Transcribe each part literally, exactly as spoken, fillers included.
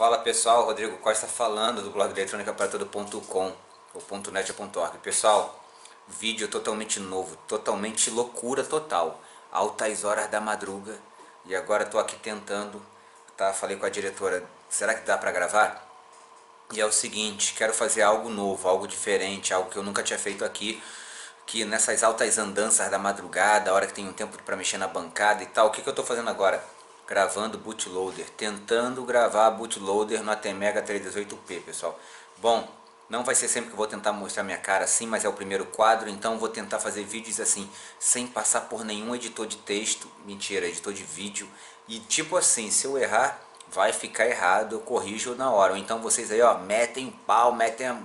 Fala pessoal, Rodrigo Costa falando do blog eletrônica para todo ponto com ou ponto net ponto org. Pessoal, vídeo totalmente novo, totalmente loucura total, altas horas da madruga. E agora tô aqui tentando, tá? Falei com a diretora, será que dá pra gravar? E é o seguinte, quero fazer algo novo, algo diferente, algo que eu nunca tinha feito aqui. Que nessas altas andanças da madrugada, a hora que tem um tempo pra mexer na bancada e tal, o que, que eu tô fazendo agora? Gravando bootloader, tentando gravar bootloader no A T mega três dezoito P, pessoal. Bom, não vai ser sempre que eu vou tentar mostrar minha cara assim, mas é o primeiro quadro, então vou tentar fazer vídeos assim, sem passar por nenhum editor de texto, mentira, editor de vídeo, e tipo assim, se eu errar, vai ficar errado, eu corrijo na hora, ou então vocês aí, ó, metem o pau, metem, a...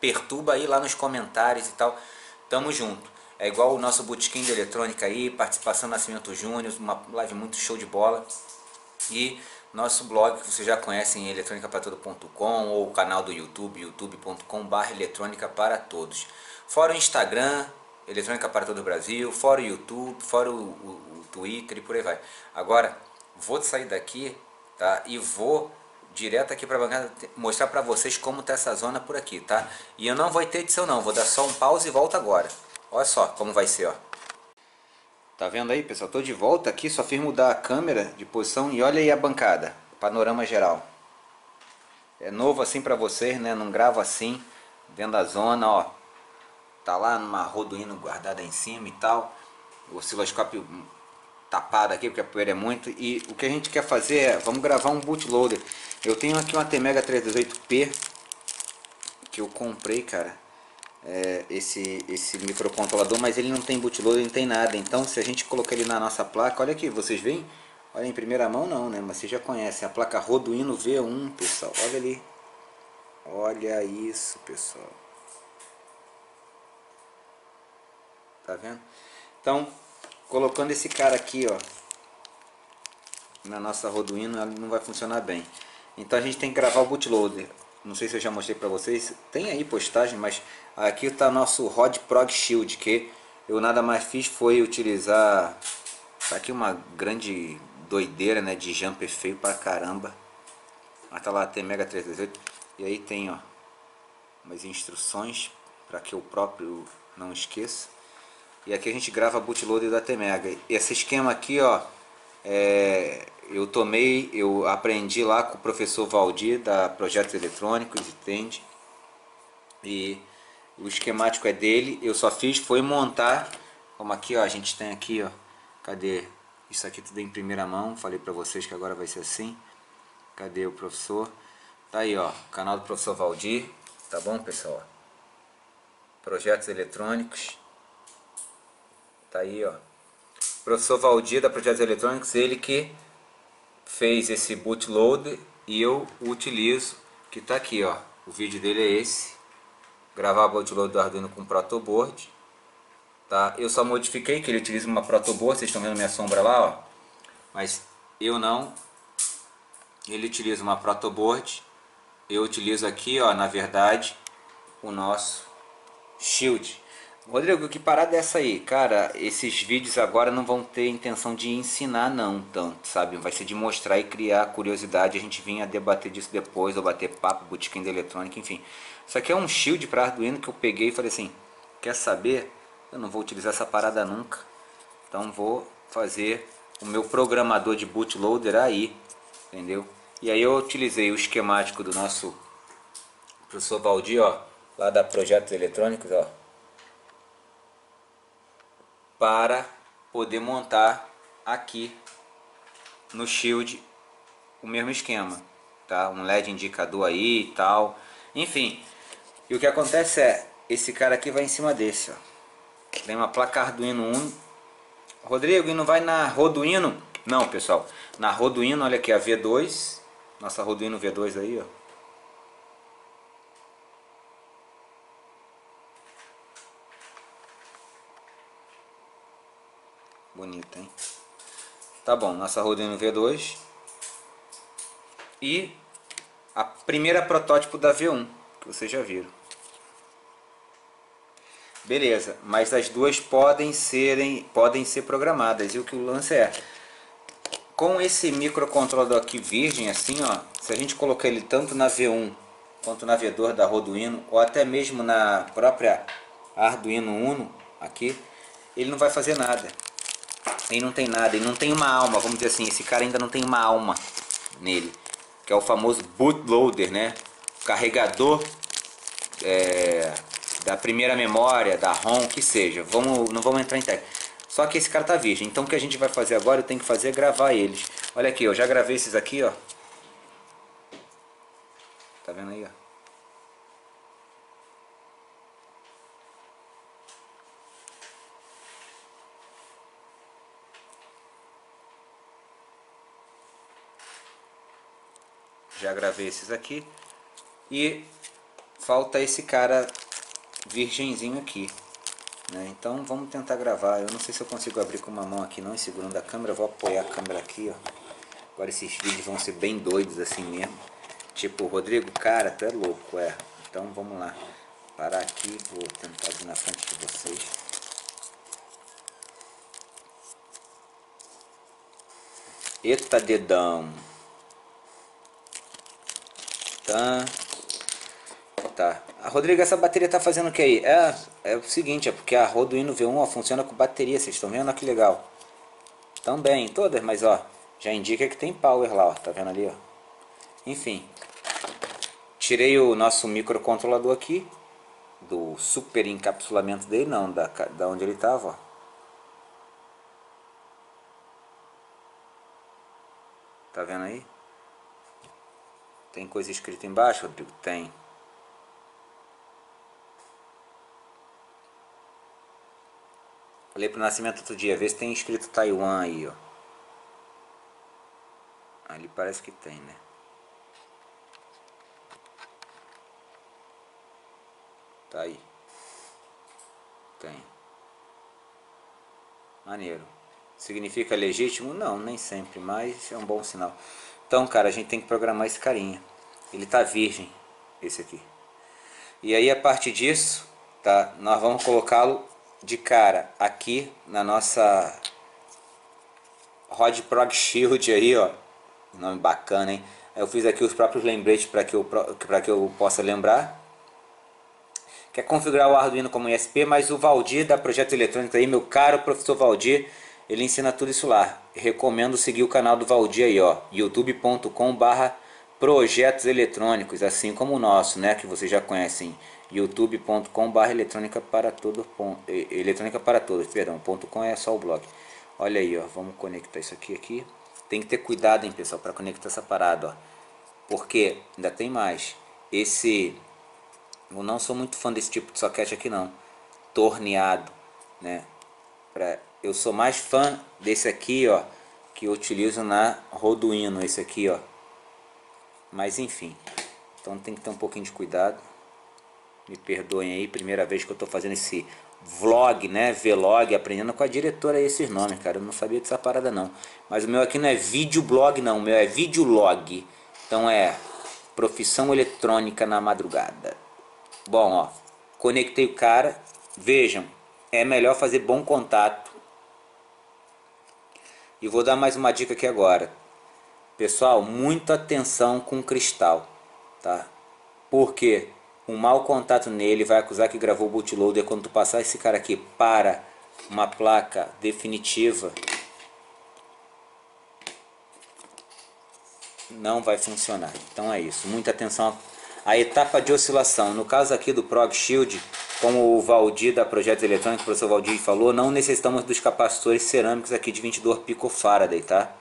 perturba aí lá nos comentários e tal, tamo junto. É igual o nosso botequim de eletrônica aí, participação Nascimento Júnior, uma live muito show de bola. E nosso blog que vocês já conhecem, eletrônica para todo ponto com, ou o canal do YouTube, youtube ponto com barra eletrônica para todos. Fora o Instagram, Eletrônica para Todo o Brasil, fora o YouTube, fora o, o, o Twitter e por aí vai. Agora, vou sair daqui, tá? E vou direto aqui para a bancada mostrar para vocês como tá essa zona por aqui, tá? E eu não vou ter edição não, vou dar só um pause e volto agora. Olha só como vai ser, ó. Tá vendo aí, pessoal? Tô de volta aqui, só fiz mudar a câmera de posição e olha aí a bancada. Panorama geral. É novo assim pra vocês, né? Não gravo assim, dentro da zona, ó. Tá lá numa Roduino guardada em cima e tal. O osciloscópio tapado aqui, porque a poeira é muito. E o que a gente quer fazer é, vamos gravar um bootloader. Eu tenho aqui uma A T mega três dezoito P que eu comprei, cara. É, esse, esse microcontrolador, mas ele não tem bootloader, não tem nada. Então se a gente colocar ele na nossa placa, olha aqui, vocês veem? Olha, em primeira mão não, né? Mas vocês já conhecem a placa Roduino V um, pessoal. Olha ali. Olha isso, pessoal. Tá vendo? Então, colocando esse cara aqui, ó, na nossa Roduino, ela não vai funcionar bem. Então a gente tem que gravar o bootloader. Não sei se eu já mostrei pra vocês, tem aí postagem, mas aqui tá nosso Rod Prog Shield, que eu nada mais fiz foi utilizar... Tá aqui uma grande doideira, né, de jumper feio pra caramba. Mas tá lá A T mega três dezoito, e aí tem, ó, umas instruções pra que eu próprio não esqueça. E aqui a gente grava bootloader da ATmega. E esse esquema aqui, ó, é... eu tomei, eu aprendi lá com o professor Valdir da Projetos Eletrônicos, entende? E o esquemático é dele, eu só fiz foi montar, como aqui, ó, a gente tem aqui, ó, cadê? Isso aqui tudo em primeira mão, falei pra vocês que agora vai ser assim. Cadê o professor? Tá aí, ó, canal do professor Valdir, tá bom, pessoal? Projetos Eletrônicos. Tá aí, ó. Professor Valdir da Projetos Eletrônicos, ele que fez esse bootloader e eu utilizo, que tá aqui, ó, o vídeo dele é esse, gravar bootloader do Arduino com protoboard, tá? Eu só modifiquei que ele utiliza uma protoboard, vocês estão vendo minha sombra lá, ó, mas eu não, ele utiliza uma protoboard, eu utilizo aqui, ó, na verdade, o nosso shield. Rodrigo, que parada é essa aí? Cara, esses vídeos agora não vão ter intenção de ensinar não tanto, sabe? Vai ser de mostrar e criar curiosidade, a gente vinha debater disso depois, ou bater papo, botequim de eletrônica, enfim. Isso aqui é um shield para Arduino que eu peguei e falei assim, quer saber? Eu não vou utilizar essa parada nunca, então vou fazer o meu programador de bootloader aí, entendeu? E aí eu utilizei o esquemático do nosso professor Valdir, ó, lá da Projetos Eletrônicos, ó, para poder montar aqui no shield o mesmo esquema, tá? Um L E D indicador aí e tal, enfim. E o que acontece é, esse cara aqui vai em cima desse, ó. Tem uma placa Arduino Uno. Rodrigo, e não vai na Roduino? Não, pessoal, na Roduino, olha aqui a V dois, nossa Roduino V dois aí, ó. Bonita, hein? Tá bom, nossa Roduino V dois e a primeira protótipo da V um, que vocês já viram. Beleza, mas as duas podem serem podem ser programadas. E o que o lance é, com esse microcontrolador aqui virgem, assim, ó, se a gente colocar ele tanto na V um quanto na V dois da Roduino, ou até mesmo na própria Arduino Uno aqui, ele não vai fazer nada. Ele não tem nada, ele não tem uma alma, vamos dizer assim, esse cara ainda não tem uma alma nele, que é o famoso bootloader, né? Carregador é, da primeira memória, da ROM, que seja. Vamos, não vamos entrar em tech. Só que esse cara tá virgem, então o que a gente vai fazer agora, eu tenho que fazer é gravar eles. Olha aqui, eu já gravei esses aqui, ó. Tá vendo aí, ó? Já gravei esses aqui. E falta esse cara virgenzinho aqui, né? Então vamos tentar gravar. Eu não sei se eu consigo abrir com uma mão aqui não, e segurando a câmera. Eu vou apoiar a câmera aqui, ó. Agora esses vídeos vão ser bem doidos assim mesmo. Tipo, Rodrigo, cara, tu é louco, é. Então vamos lá. Parar aqui, vou tentar vir na frente de vocês. Eita dedão. Tá. Tá. A Rodrigo, essa bateria tá fazendo o que aí? É, é o seguinte, é porque a Roduino V um, ó, funciona com bateria, vocês estão vendo? Olha que legal. Também, todas, mas ó, já indica que tem power lá, ó, tá vendo ali, ó. Enfim, tirei o nosso microcontrolador aqui, do super encapsulamento dele, não, da, da onde ele estava, ó. Tá vendo aí? Tem coisa escrita embaixo, Rodrigo? Tem. Falei pro Nascimento outro dia, vê se tem escrito Taiwan aí, ó. Ali parece que tem, né? Tá aí. Tem. Maneiro. Significa legítimo? Não, nem sempre, mas é um bom sinal. Então, cara, a gente tem que programar esse carinha. Ele tá virgem, esse aqui. E aí, a partir disso, tá? Nós vamos colocá-lo de cara aqui na nossa Rod Prog Shield aí, ó. Nome bacana, hein? Eu fiz aqui os próprios lembretes para que eu, para que eu possa lembrar. Quer configurar o Arduino como I S P, mas o Valdir da Projetos Eletrônicos aí, meu caro professor Valdir, ele ensina tudo isso lá. Recomendo seguir o canal do Valdir aí, ó, youtube ponto com barra projetos eletrônicos, assim como o nosso, né, que vocês já conhecem, youtube ponto com barra eletrônica para todo ponto eletrônica para todos, perdão, .com é só o blog. Olha aí, ó, vamos conectar isso aqui aqui. Tem que ter cuidado, hein, pessoal, para conectar essa parada, ó. Porque ainda tem mais. Esse Eu não sou muito fã desse tipo de soquete aqui não, torneado, né? Pra, eu sou mais fã desse aqui, ó, que eu utilizo na Roduino, esse aqui, ó. Mas enfim, então tem que ter um pouquinho de cuidado. Me perdoem aí, primeira vez que eu tô fazendo esse vlog, né, vlog, aprendendo com a diretora aí esses nomes, cara. Eu não sabia dessa parada não. Mas o meu aqui não é videoblog não, o meu é videolog. Então é profissão eletrônica na madrugada. Bom, ó, conectei o cara. Vejam, é melhor fazer bom contato. E vou dar mais uma dica aqui agora. Pessoal, muita atenção com o cristal, tá? Porque um mau contato nele vai acusar que gravou o bootloader. Quando tu passar esse cara aqui para uma placa definitiva, não vai funcionar. Então é isso, muita atenção. A etapa de oscilação, no caso aqui do Prog Shield, como o Valdir da Projetos Eletrônicos, o professor Valdir falou, não necessitamos dos capacitores cerâmicos aqui de vinte e dois picofaraday, tá?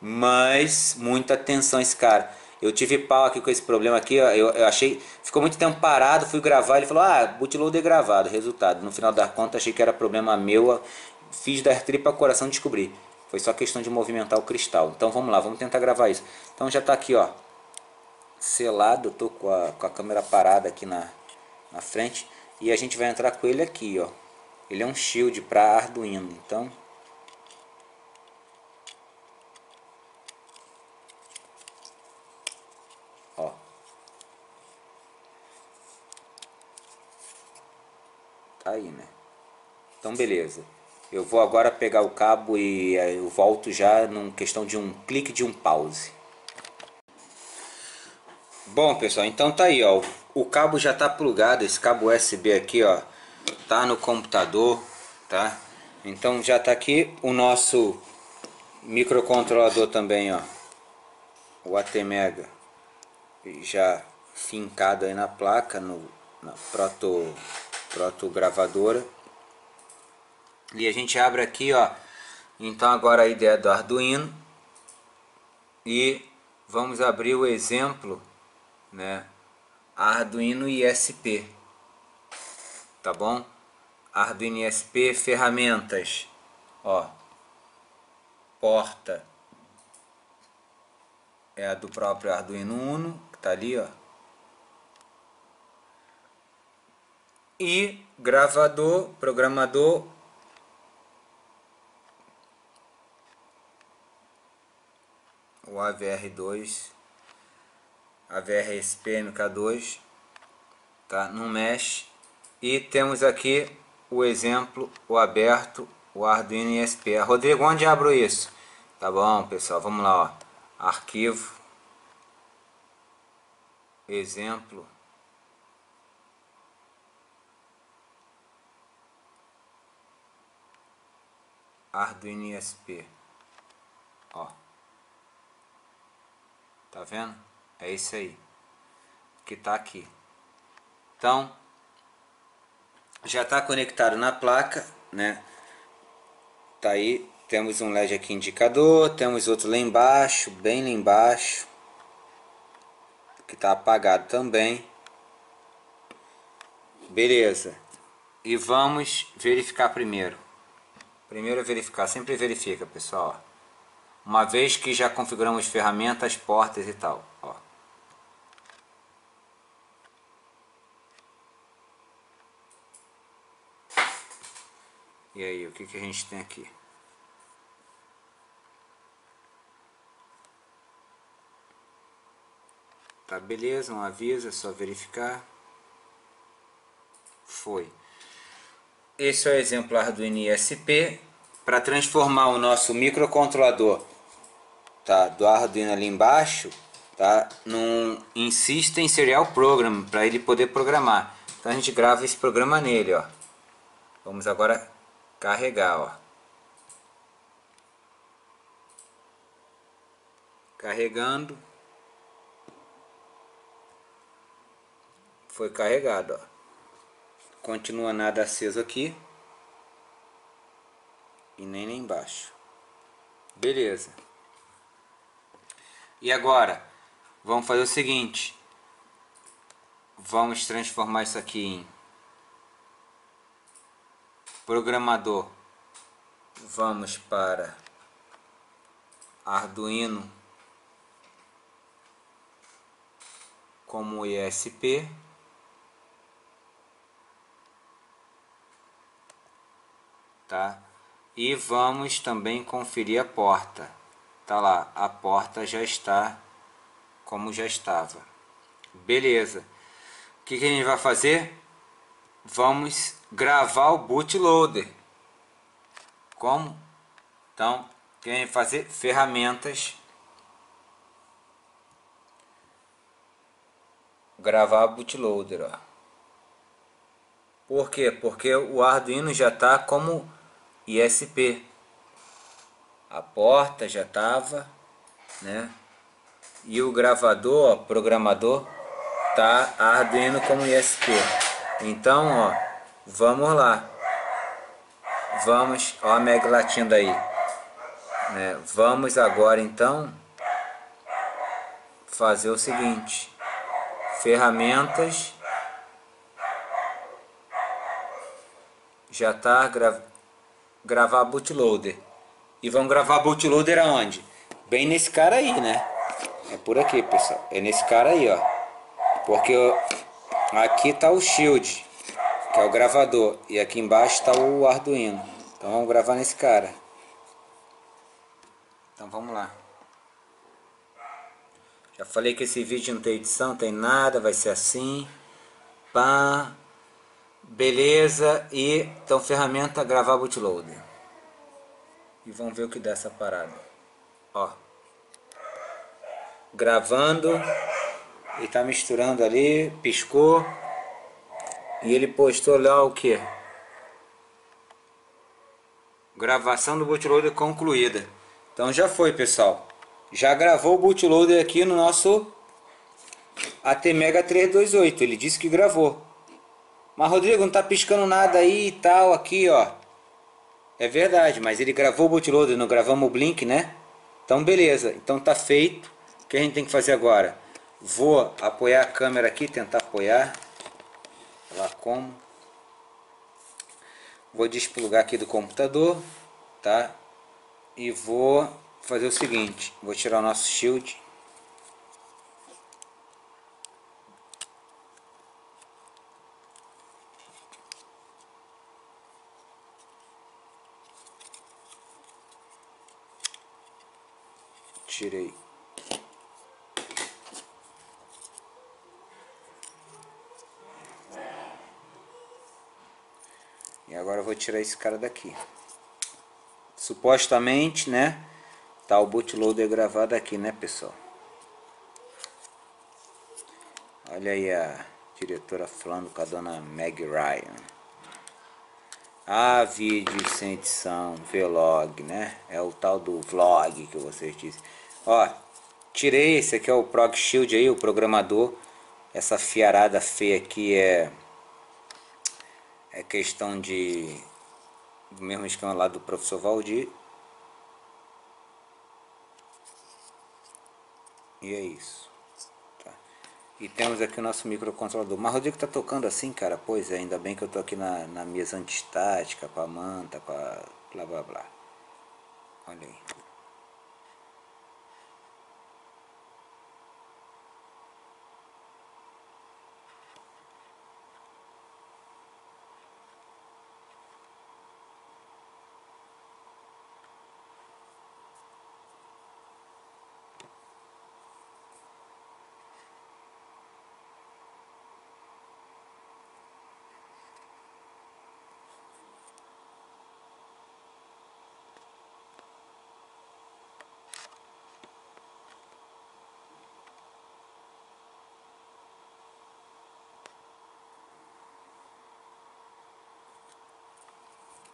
Mas, muita atenção esse cara. Eu tive pau aqui com esse problema aqui, eu, eu achei, ficou muito tempo parado, fui gravar, ele falou, ah, bootloader gravado, resultado. No final da conta, achei que era problema meu, fiz da tripa coração descobrir. Foi só questão de movimentar o cristal. Então vamos lá, vamos tentar gravar isso. Então já tá aqui, ó. Selado, eu tô com a, com a câmera parada aqui na, na frente. E a gente vai entrar com ele aqui, ó. Ele é um shield para Arduino, então. Ó. Tá aí, né? Então beleza. Eu vou agora pegar o cabo e eu volto já numa questão de um clique, de um pause. Bom, pessoal, então tá aí, ó, o cabo já tá plugado, esse cabo U S B aqui, ó, tá no computador, tá? Então já tá aqui o nosso microcontrolador também, ó, o ATmega, já fincado aí na placa, no, na proto, proto gravadora. E a gente abre aqui, ó, então agora a ideia do Arduino, e vamos abrir o exemplo, né, Arduino I S P, tá bom? Arduino I S P, ferramentas, ó, porta é a do próprio Arduino Uno, que tá ali, ó, e gravador, programador, o A V R dois, A V R I S P M K dois, tá? Não mexe. E temos aqui o exemplo, o aberto, o Arduino I S P. Ah, Rodrigo, onde abro isso? Tá bom, pessoal, vamos lá, ó. Arquivo, exemplo, Arduino I S P, ó, tá vendo? É isso aí, que tá aqui. Então, já tá conectado na placa, né? Tá aí, temos um L E D aqui indicador, temos outro lá embaixo, bem lá embaixo, que tá apagado também. Beleza. E vamos verificar primeiro. Primeiro verificar, sempre verifica, pessoal. Uma vez que já configuramos ferramentas, portas e tal, ó. E aí, o que que a gente tem aqui? Tá, beleza, não avisa, é só verificar. Foi. Esse é o exemplo Arduino I S P. Para transformar o nosso microcontrolador, tá, do Arduino ali embaixo, tá, num System Serial Program, para ele poder programar. Então a gente grava esse programa nele, ó. Vamos agora carregar, ó. Carregando. Foi carregado, ó. Continua nada aceso aqui. E nem lá embaixo. Beleza. E agora, vamos fazer o seguinte. Vamos transformar isso aqui em programador. Vamos para Arduino como I S P, tá? E vamos também conferir a porta. Tá lá, a porta já está como já estava. Beleza. O que que a gente vai fazer? Vamos gravar o bootloader. Como? Então, quem fazer ferramentas, gravar bootloader, ó. Por quê? Porque o Arduino já está como I S P. A porta já estava, né? E o gravador, ó, programador, tá Arduino como I S P. Então, ó, vamos lá. Vamos, ó, a Meg latindo aí, né? Vamos agora então fazer o seguinte: ferramentas, já tá gra... gravar bootloader. E vamos gravar bootloader aonde? Bem nesse cara aí, né? É por aqui, pessoal. É nesse cara aí, ó. Porque eu... aqui tá o Shield, que é o gravador, e aqui embaixo tá o Arduino. Então vamos gravar nesse cara. Então vamos lá. Já falei que esse vídeo não tem edição, não tem nada, vai ser assim. Pá. Beleza. E então ferramenta gravar bootloader. e vamos ver o que dá essa parada. Ó, gravando, ele tá misturando ali, piscou, e ele postou lá o que? Gravação do bootloader concluída. Então já foi, pessoal, já gravou o bootloader aqui no nosso A T mega trezentos e vinte e oito, ele disse que gravou. Mas Rodrigo, não tá piscando nada aí e tal, aqui ó. É verdade, mas ele gravou o bootloader, não gravamos o blink, né? Então beleza, então tá feito. O que a gente tem que fazer agora? Vou apoiar a câmera aqui, tentar apoiar. Lá como. Vou desplugar aqui do computador, tá? E vou fazer o seguinte, vou tirar o nosso shield. Tirei. E agora eu vou tirar esse cara daqui. Supostamente, né? Tá o bootloader gravado aqui, né, pessoal? Olha aí a diretora falando com a dona Meg Ryan. Ah, vídeo sem edição, vlog, né? É o tal do vlog que vocês dizem. Ó, tirei, esse aqui é o Prog Shield aí, o programador. Essa fiarada feia aqui é é questão de do mesmo esquema lá do professor Valdir. E é isso, tá. E temos aqui o nosso microcontrolador. Mas Rodrigo tá tocando assim, cara? Pois é, ainda bem que eu tô aqui na, na mesa antistática, com a manta, com a blá blá blá. Olha aí.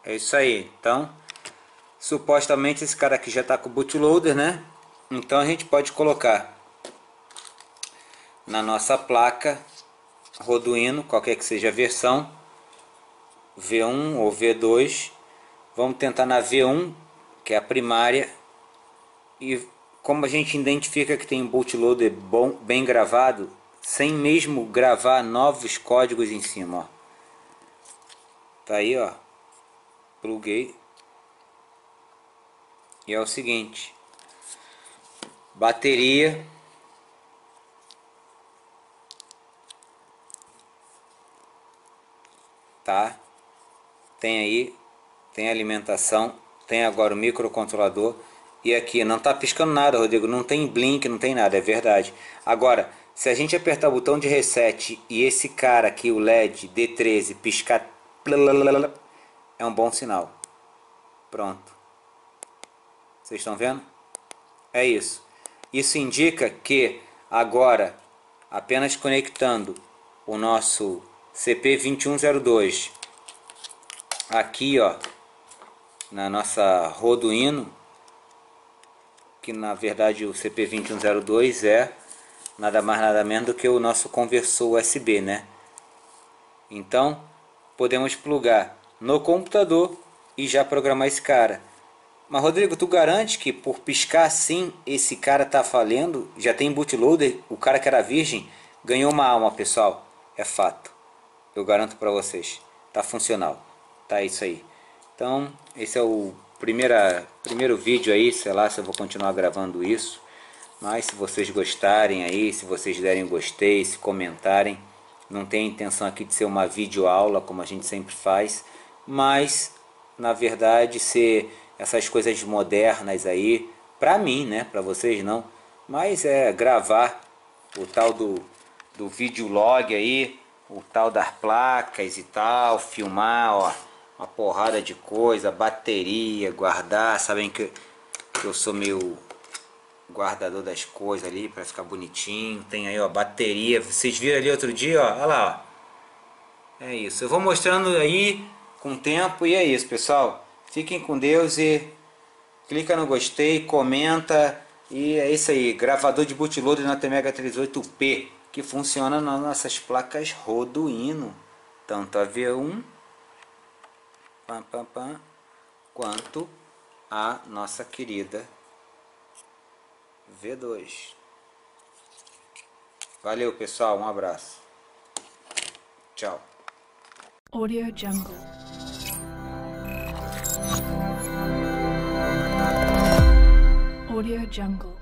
É isso aí, então, supostamente esse cara aqui já está com o bootloader, né? Então a gente pode colocar na nossa placa Roduino, qualquer que seja a versão, V um ou V dois. Vamos tentar na V um, que é a primária. E como a gente identifica que tem um bootloader bom, bem gravado, sem mesmo gravar novos códigos em cima, ó. Tá aí, ó. Pluguei. E é o seguinte, bateria, tá, tem aí, tem alimentação, tem agora o microcontrolador. E aqui não tá piscando nada, Rodrigo, não tem blink, não tem nada, é verdade. Agora, se a gente apertar o botão de reset e esse cara aqui, o L E D D treze, piscar, blalalala, é um bom sinal. Pronto. Vocês estão vendo? É isso. Isso indica que agora, apenas conectando o nosso C P vinte e um zero dois aqui, ó, na nossa Roduino, que na verdade o C P vinte e um zero dois é nada mais nada menos do que o nosso conversor U S B, né? Então, podemos plugar no computador e já programar esse cara. Mas Rodrigo, tu garante que por piscar assim esse cara tá falhando? Já tem bootloader, o cara que era virgem ganhou uma alma, pessoal, é fato, eu garanto pra vocês, tá funcional, tá isso aí. Então esse é o primeira, primeiro vídeo aí, sei lá se eu vou continuar gravando isso, mas se vocês gostarem aí, se vocês derem gostei, se comentarem, não tem intenção aqui de ser uma videoaula como a gente sempre faz, mas na verdade ser essas coisas modernas aí, pra mim, né, pra vocês não, mas é gravar o tal do, do videolog aí, o tal das placas e tal, filmar, ó, uma porrada de coisa, bateria, guardar. Sabem que eu sou meio guardador das coisas ali para ficar bonitinho. Tem aí, ó, bateria. Vocês viram ali outro dia, ó, olha lá, ó. É isso. Eu vou mostrando aí com o tempo e é isso, pessoal. Fiquem com Deus e clica no gostei, comenta. E é isso aí, gravador de bootloader na ATmega trezentos e oitenta e oito P, que funciona nas nossas placas Roduino, tanto a V um pam, pam, pam, quanto a nossa querida V dois. Valeu, pessoal, um abraço. Tchau. Audio Jungle. Audio Jungle.